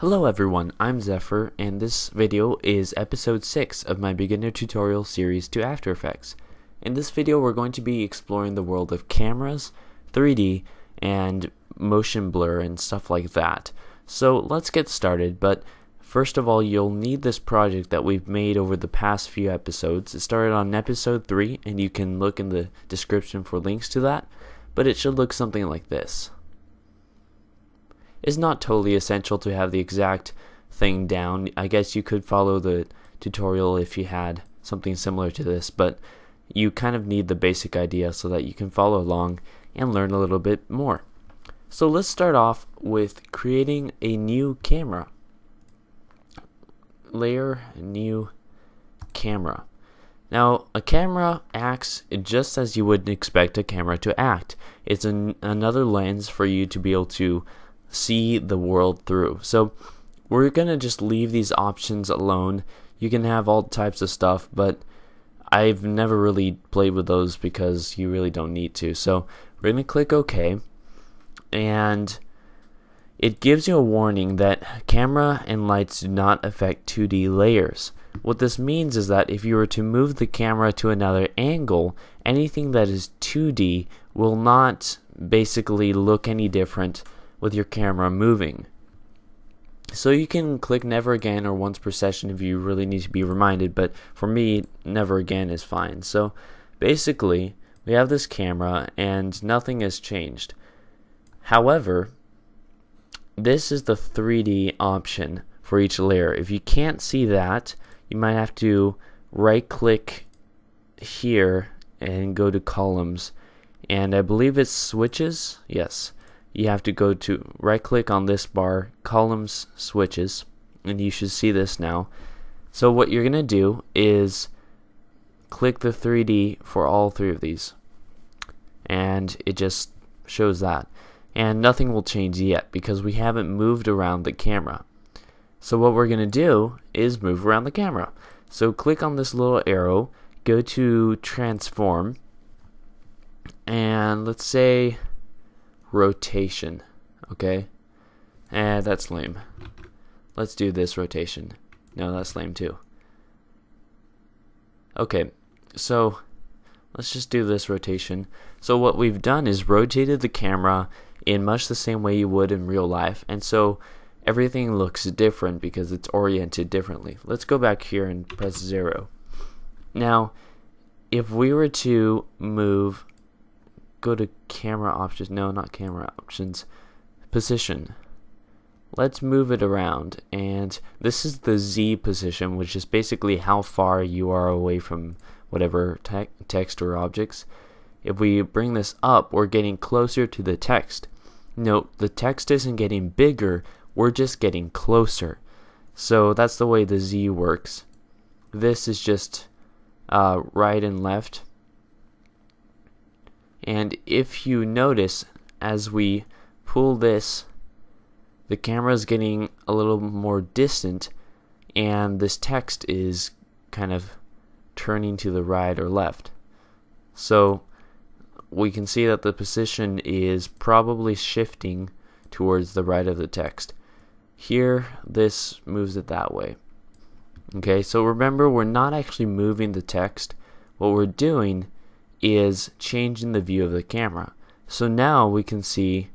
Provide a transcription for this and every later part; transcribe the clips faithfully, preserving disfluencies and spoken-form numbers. Hello everyone, I'm Zephyr, and this video is episode six of my beginner tutorial series to After Effects. In this video we're going to be exploring the world of cameras, three D, and motion blur and stuff like that. So let's get started, but first of all you'll need this project that we've made over the past few episodes. It started on episode three, and you can look in the description for links to that, but it should look something like this. It's not totally essential to have the exact thing down. I guess you could follow the tutorial if you had something similar to this, but you kind of need the basic idea so that you can follow along and learn a little bit more. So let's start off with creating a new camera. Layer, new camera. Now, a camera acts just as you would expect a camera to act. It's an, another lens for you to be able to see the world through. So we're gonna just leave these options alone. You can have all types of stuff, but I've never really played with those because you really don't need to. So we're gonna click OK, and it gives you a warning that camera and lights do not affect two D layers. What this means is that if you were to move the camera to another angle, anything that is two D will not basically look any different with your camera moving. So you can click never again or once per session if you really need to be reminded, but for me never again is fine. So basically we have this camera and nothing has changed. However, this is the three D option for each layer. If you can't see that, you might have to right click here and go to columns, and I believe it's switches. Yes, you have to go to right click on this bar, columns, switches, and you should see this now. So what you're gonna do is click the three D for all three of these, and it just shows that, and nothing will change yet because we haven't moved around the camera. So what we're gonna do is move around the camera. So click on this little arrow, go to transform, and let's say rotation. Okay, and eh, that's lame. Let's do this rotation. No, that's lame too. Okay, so let's just do this rotation. So what we've done is rotated the camera in much the same way you would in real life, and so everything looks different because it's oriented differently. Let's go back here and press zero. Now if we were to move, go to camera options, no, not camera options, position. Let's move it around, and this is the Z position, which is basically how far you are away from whatever te text or objects. If we bring this up, we're getting closer to the text. Note, the text isn't getting bigger, we're just getting closer. So that's the way the Z works. This is just uh, right and left. And if you notice, as we pull this, the camera is getting a little more distant, and this text is kind of turning to the right or left. So we can see that the position is probably shifting towards the right of the text. Here, this moves it that way. Okay, so remember, we're not actually moving the text. What we're doing is changing the view of the camera. So now we can see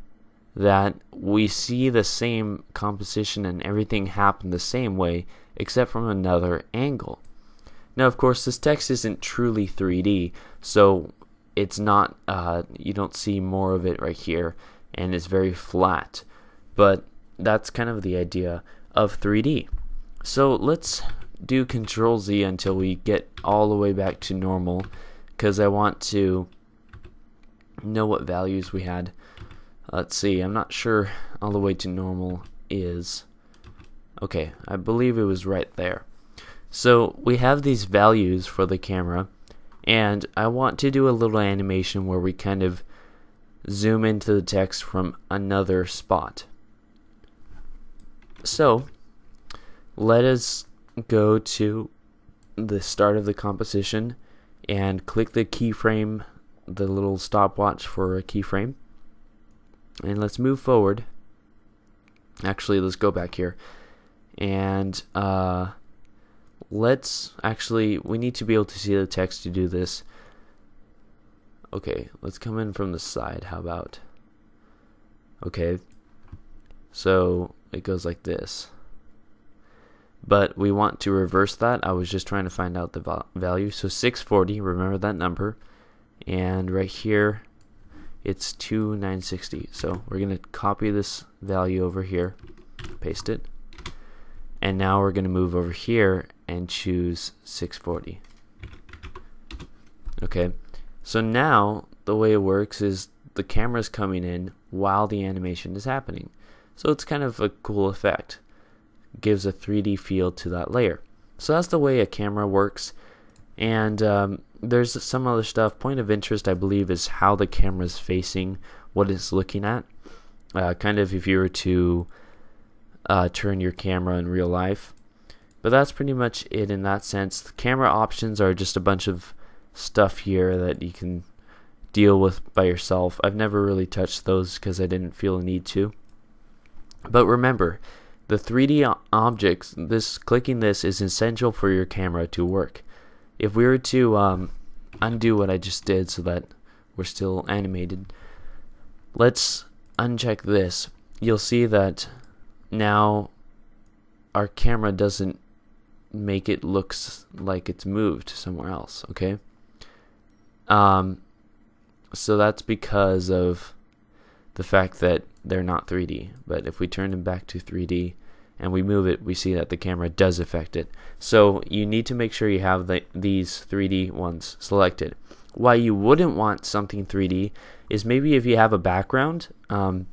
that we see the same composition and everything happen the same way, except from another angle. Now of course this text isn't truly three D, so it's not, uh, you don't see more of it right here, and it's very flat, but that's kind of the idea of three D. So let's do Control Z until we get all the way back to normal, because I want to know what values we had. Let's see, I'm not sure all the way to normal is. Okay, I believe it was right there. So we have these values for the camera, and I want to do a little animation where we kind of zoom into the text from another spot. So let us go to the start of the composition and click the keyframe, the little stopwatch for a keyframe, and let's move forward Actually, let's go back here, and uh, let's actually, we need to be able to see the text to do this. Okay, let's come in from the side. How about, okay, so it goes like this, but we want to reverse that. I was just trying to find out the value. So six forty, remember that number, and right here it's two nine sixty. So we're gonna copy this value over here, paste it, and now we're gonna move over here and choose six forty. Okay, so now the way it works is the camera's coming in while the animation is happening, so it's kind of a cool effect. It gives a three D feel to that layer. So that's the way a camera works. And um, there's some other stuff. Point of interest, I believe, is how the camera's facing, what it's looking at. Uh, kind of if you were to uh, turn your camera in real life. But that's pretty much it in that sense. The camera options are just a bunch of stuff here that you can deal with by yourself. I've never really touched those because I didn't feel a need to. But remember, the three D objects, this clicking this is essential for your camera to work. If we were to um, undo what I just did so that we're still animated, let's uncheck this. You'll see that now our camera doesn't make it look like it's moved somewhere else, okay? Um, so that's because of the fact that they're not three D. But if we turn them back to three D, and we move it, we see that the camera does affect it. So you need to make sure you have the, these three D ones selected. Why you wouldn't want something three D is maybe if you have a background um,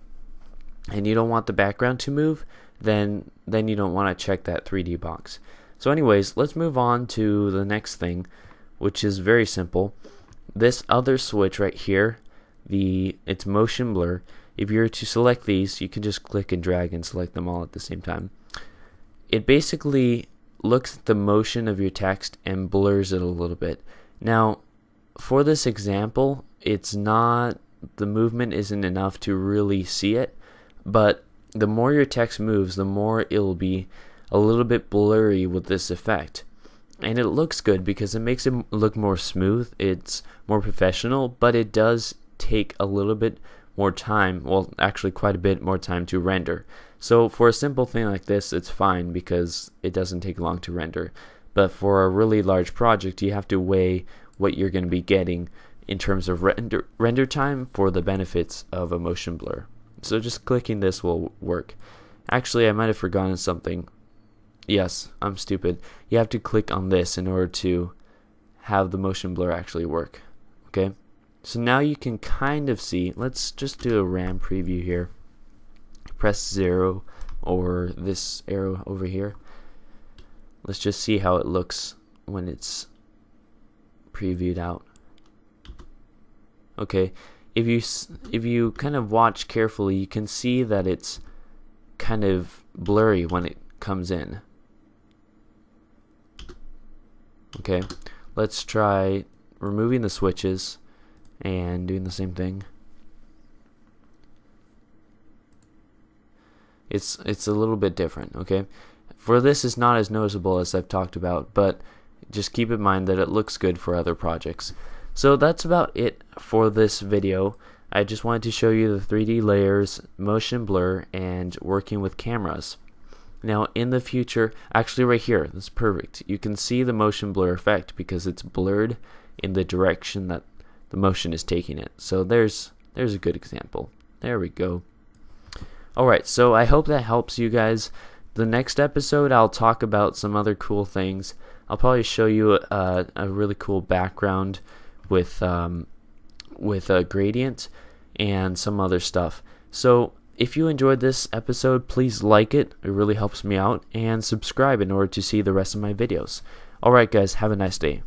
and you don't want the background to move, then then you don't want to check that three D box. So anyways, let's move on to the next thing, which is very simple. This other switch right here, the it's motion blur. If you were to select these, you can just click and drag and select them all at the same time. It basically looks at the motion of your text and blurs it a little bit. Now, for this example, it's not, the movement isn't enough to really see it, but the more your text moves, the more it'll be a little bit blurry with this effect. And it looks good because it makes it look more smooth, it's more professional, but it does take a little bit more time, well actually quite a bit more time to render. So for a simple thing like this, it's fine because it doesn't take long to render. But for a really large project, you have to weigh what you're going to be getting in terms of render render time for the benefits of a motion blur. So just clicking this will work. Actually, I might have forgotten something. Yes, I'm stupid. You have to click on this in order to have the motion blur actually work. Okay? So now you can kind of see, let's just do a RAM preview here. Press zero or this arrow over here. Let's just see how it looks when it's previewed out. Okay, if you if you kind of watch carefully, you can see that it's kind of blurry when it comes in. Okay, let's try removing the switches and doing the same thing. It's it's a little bit different, okay? For this is not as noticeable as I've talked about, but just keep in mind that it looks good for other projects. So that's about it for this video. I just wanted to show you the three D layers, motion blur, and working with cameras. Now in the future, actually right here, that's perfect. You can see the motion blur effect because it's blurred in the direction that the motion is taking it. So there's there's a good example. There we go. Alright, so I hope that helps you guys. The next episode I'll talk about some other cool things. I'll probably show you a, a really cool background with um, with a gradient and some other stuff. So if you enjoyed this episode, please like it. It really helps me out, and subscribe in order to see the rest of my videos. Alright guys, have a nice day.